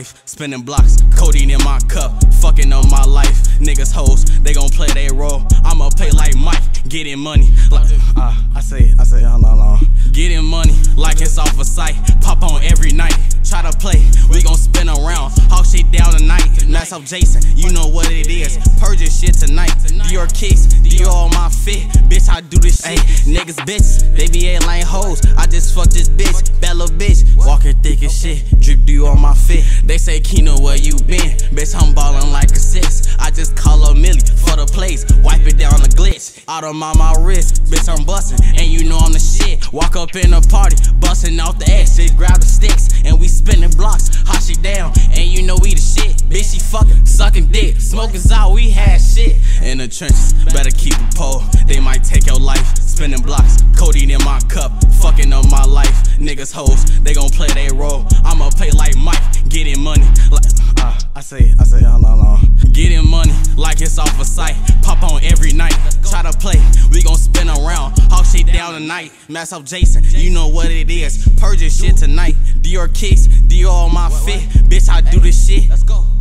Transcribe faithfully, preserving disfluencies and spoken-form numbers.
life. Spinning blocks, codeine in my cup, fucking up my life. Niggas hoes, they gon' play their role. I'ma play like Mike, getting money. Like, uh, I say, I say, hold on, hold on. Getting money, like it's off of sight. Pop on every night, try to play. We gon' spin around, hawk shit down tonight. Nice up Jason, you know what it is. Purging shit tonight. Dior kicks, Dior on my fit. Bitch, I do this shit. Ay, niggas, bitch, they be ain't like hoes. I just fucked this bitch, bad little bitch. Walker thick as shit, drip Dior on my fit. They say, Keno, where you been? Bitch, I'm ballin' like a six. I just call up Millie for the place. Wipe it down the glitch. Out of my, my wrist, bitch, I'm bustin'. And you know I'm the shit. Walk up in the party, bustin' off the ass. Just grab the sticks, and we spinning blocks. Hot shit down, and you know we the shit. Bitch, she fuckin', suckin' dick. Smoking's out, we had shit. In the trenches, better keep a pole. They might take your life. Spinning blocks, codeine in my cup, fucking up my life. Niggas hoes, they gon' play their role. I'ma play like Mike, getting money. Like, uh, I say, I say, hold on, hold on. Getting money, like it's off of sight. Pop on every night, try to play. We gon' spin around, hawk shit down tonight. Mass up Jason, you know what it is. Purging shit tonight. Dior kicks, Dior on my fit. Bitch, I do this shit. Let's go.